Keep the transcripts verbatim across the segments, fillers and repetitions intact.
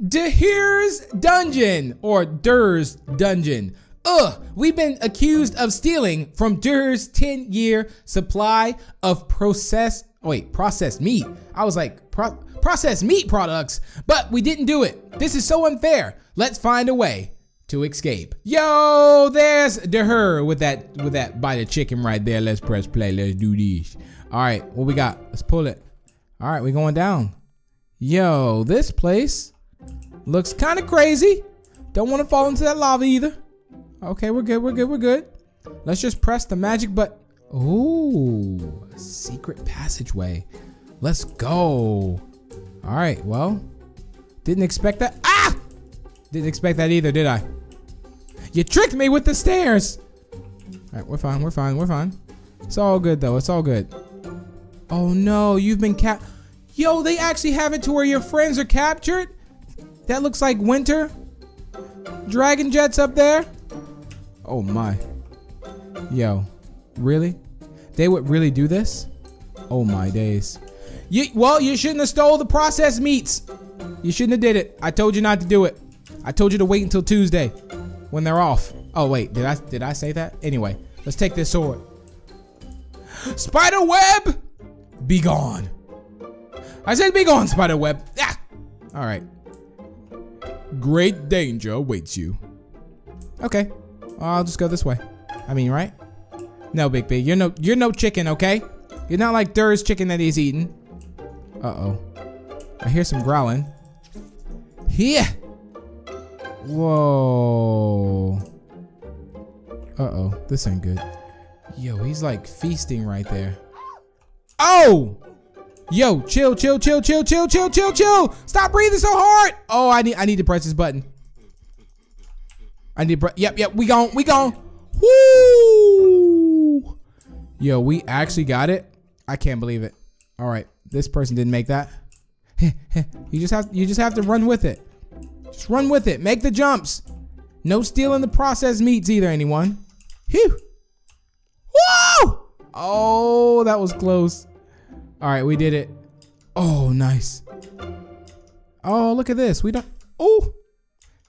Dhuur's Dungeon or Dhuur's Dungeon. Ugh, we've been accused of stealing from Dhuur's ten year supply of processed, oh wait, processed meat. I was like, pro processed meat products, but we didn't do it. This is so unfair. Let's find a way to escape. Yo, there's Dhuur with that, with that bite of chicken right there. Let's press play, let's do this. All right, what we got? Let's pull it. All right, we're going down. Yo, this place looks kind of crazy. Don't want to fall into that lava either. Okay, we're good, we're good, we're good. Let's just press the magic button. Ooh, secret passageway. Let's go. All right, well, didn't expect that. Ah! Didn't expect that either, did I? You tricked me with the stairs. All right, we're fine, we're fine, we're fine. It's all good though, it's all good. Oh no, you've been cap- Yo, they actually have it to where your friends are captured? That looks like winter. Dragon jets up there. Oh my. Yo, really? They would really do this? Oh my days. You, well, you shouldn't have stole the processed meats. You shouldn't have did it. I told you not to do it. I told you to wait until Tuesday when they're off. Oh wait, did I, did I say that? Anyway, let's take this sword. Spider web, be gone. I said be gone, spider web. Ah! All right. Great danger awaits you. Okay, I'll just go this way. I mean, right? No, Big B, you're no, you're no chicken, okay? You're not like Dhuur's chicken that he's eating. Uh-oh. I hear some growling. Here. Whoa. Uh-oh, this ain't good. Yo, he's like feasting right there. Oh! Yo, chill, chill, chill, chill, chill, chill, chill, chill. Stop breathing so hard. Oh, I need, I need to press this button. I need, yep, yep, we gone, we gone. Woo! Yo, we actually got it. I can't believe it. All right, this person didn't make that. You just have, you just have to run with it. Just run with it. Make the jumps. No stealing the processed meats either, anyone. Phew. Woo! Oh, that was close. All right, we did it. Oh, nice. Oh, look at this. We don't. Oh,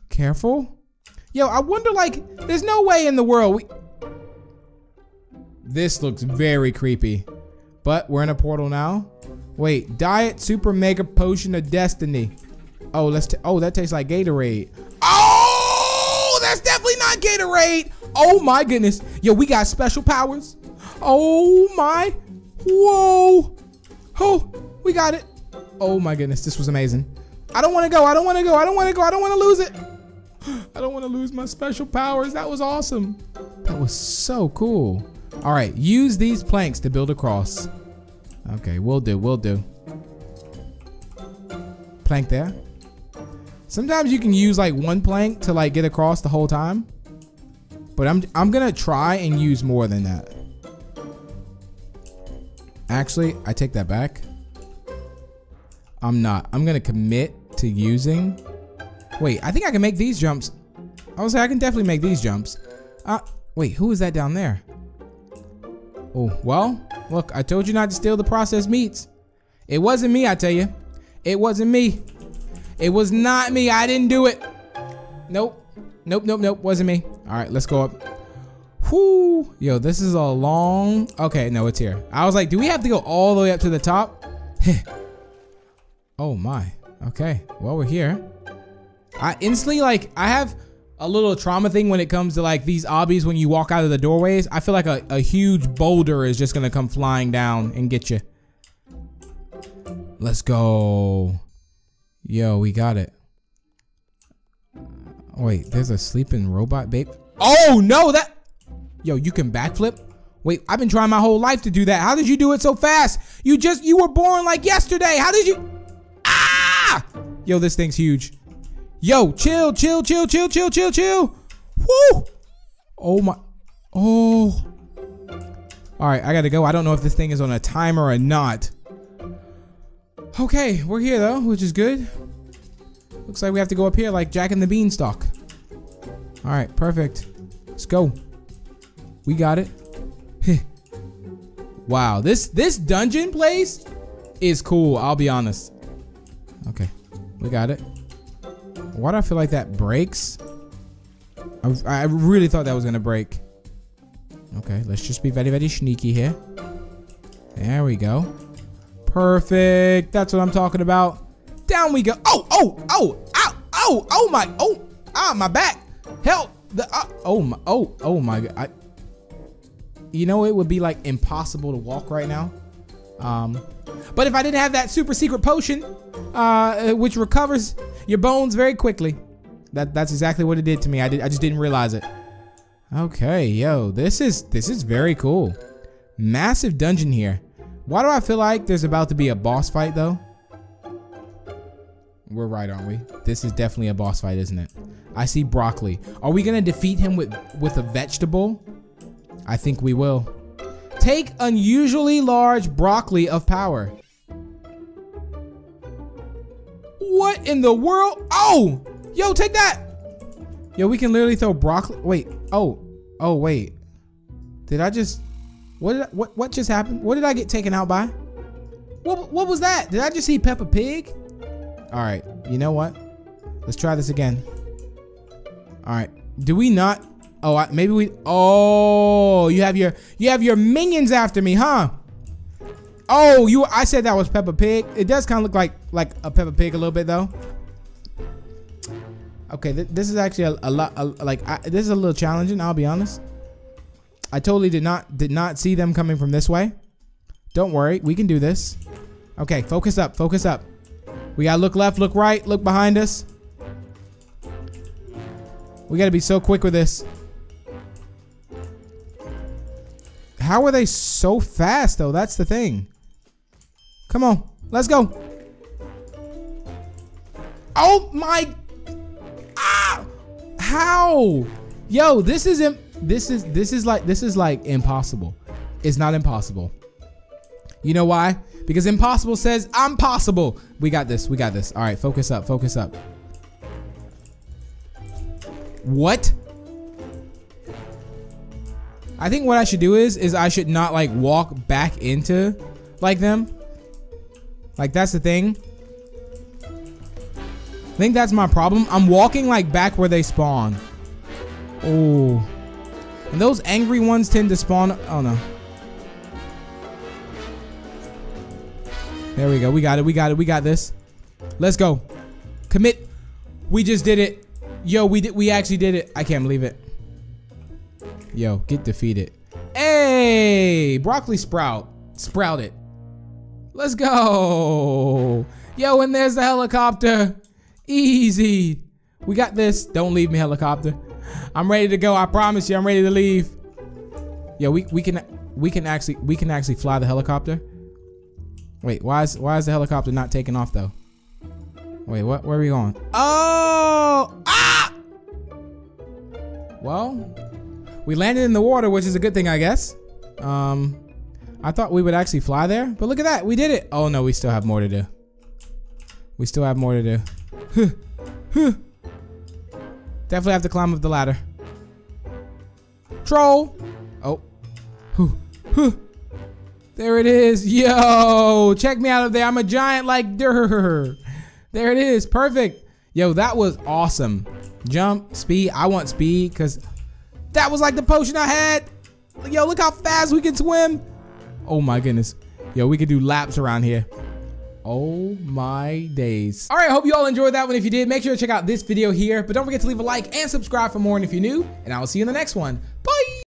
careful. Yo, I wonder, like, there's no way in the world we. This looks very creepy, but we're in a portal now. Wait, Diet Super Mega Potion of Destiny. Oh, let's. T oh, that tastes like Gatorade. Oh, that's definitely not Gatorade. Oh my goodness. Yo, we got special powers. Oh my. Whoa. Oh, we got it. Oh my goodness, this was amazing. I don't want to go, I don't want to go, I don't want to go, I don't want to lose it. I don't want to lose my special powers. That was awesome. That was so cool. All right, use these planks to build a cross. Okay, we'll do, we'll do. Plank there. Sometimes you can use like one plank to like get across the whole time. But I'm, I'm gonna try and use more than that. Actually, I take that back. I'm not. I'm gonna commit to using. Wait, I think I can make these jumps. I was like, I can definitely make these jumps. Uh, wait, who is that down there? Oh, well, look, I told you not to steal the processed meats. It wasn't me, I tell you. It wasn't me. It was not me. I didn't do it. Nope. Nope, nope, nope. Wasn't me. All right, let's go up. Whoo! Yo, this is a long. Okay, no, it's here. I was like, do we have to go all the way up to the top? Oh my. Okay. Well, we're here. I instantly like. I have a little trauma thing when it comes to like these obbies. When you walk out of the doorways, I feel like a, a huge boulder is just gonna come flying down and get you. Let's go. Yo, we got it. Wait, there's a sleeping robot, babe. Oh no, that. Yo, you can backflip? Wait, I've been trying my whole life to do that. How did you do it so fast? You just, you were born like yesterday. How did you? Ah! Yo, this thing's huge. Yo, chill, chill, chill, chill, chill, chill, chill. Woo! Oh my, oh. All right, I gotta go. I don't know if this thing is on a timer or not. Okay, we're here though, which is good. Looks like we have to go up here like Jack and the Beanstalk. All right, perfect. Let's go. We got it. Wow, this this dungeon place is cool, I'll be honest. Okay, we got it. Why do I feel like that breaks? I, was, I really thought that was gonna break. Okay, let's just be very, very sneaky here. There we go. Perfect. That's what I'm talking about. Down we go. Oh, oh, oh, ow, oh, oh my, oh, ah, my back. Help. The, uh, oh, my, oh, oh my God. I, you know, it would be like impossible to walk right now. Um, but if I didn't have that super secret potion, uh, which recovers your bones very quickly. That, that's exactly what it did to me. I, did, I just didn't realize it. Okay, yo, this is, this is very cool. Massive dungeon here. Why do I feel like there's about to be a boss fight though? We're right, aren't we? This is definitely a boss fight, isn't it? I see broccoli. Are we gonna defeat him with, with a vegetable? I think we will. Take unusually large broccoli of power. What in the world? Oh! Yo, take that! Yo, we can literally throw broccoli. Wait. Oh. Oh, wait. Did I just... What did I, what, what just happened? What did I get taken out by? What, what was that? Did I just see Peppa Pig? Alright. You know what? Let's try this again. Alright. Do we not... Oh, I, maybe we... Oh, you have your... You have your minions after me, huh? Oh, you... I said that was Peppa Pig. It does kind of look like, like a Peppa Pig a little bit, though. Okay, th this is actually a, a lot, a, like, I, this is a little challenging, I'll be honest. I totally did not, did not see them coming from this way. Don't worry, we can do this. Okay, focus up, focus up. We gotta look left, look right, look behind us. We gotta be so quick with this. How are they so fast, though? That's the thing. Come on, let's go. Oh my God. How? Yo, this is imp this is this is like this is like impossible. It's not impossible. You know why? Because impossible says I'm possible. We got this. We got this. All right, focus up. Focus up. What? I think what I should do is is I should not like walk back into like them. Like that's the thing. I think that's my problem. I'm walking like back where they spawn. Oh, and those angry ones tend to spawn. Oh no. There we go. We got it. We got it. We got this. Let's go. Commit. We just did it. Yo, we did. We actually did it. I can't believe it. Yo, get defeated. Hey, broccoli sprout. Sprout it. Let's go. Yo, and there's the helicopter. Easy. We got this. Don't leave me, helicopter. I'm ready to go. I promise you, I'm ready to leave. Yo, we we can we can actually we can actually fly the helicopter. Wait, why is why is the helicopter not taking off though? Wait, what? Where are we going? Oh! Ah! Well, we landed in the water, which is a good thing, I guess. Um, I thought we would actually fly there, but look at that, we did it. Oh no, we still have more to do. We still have more to do. Huh, huh. Definitely have to climb up the ladder. Troll. Oh. Huh, huh. There it is. Yo, check me out of there. I'm a giant like Dhuur. There it is. Perfect. Yo, that was awesome. Jump, speed. I want speed because that was like the potion I had. Yo, look how fast we can swim. Oh my goodness. Yo, we could do laps around here. Oh my days. All right, I hope you all enjoyed that one. If you did, make sure to check out this video here, but don't forget to leave a like and subscribe for more. And if you're new, and I will see you in the next one.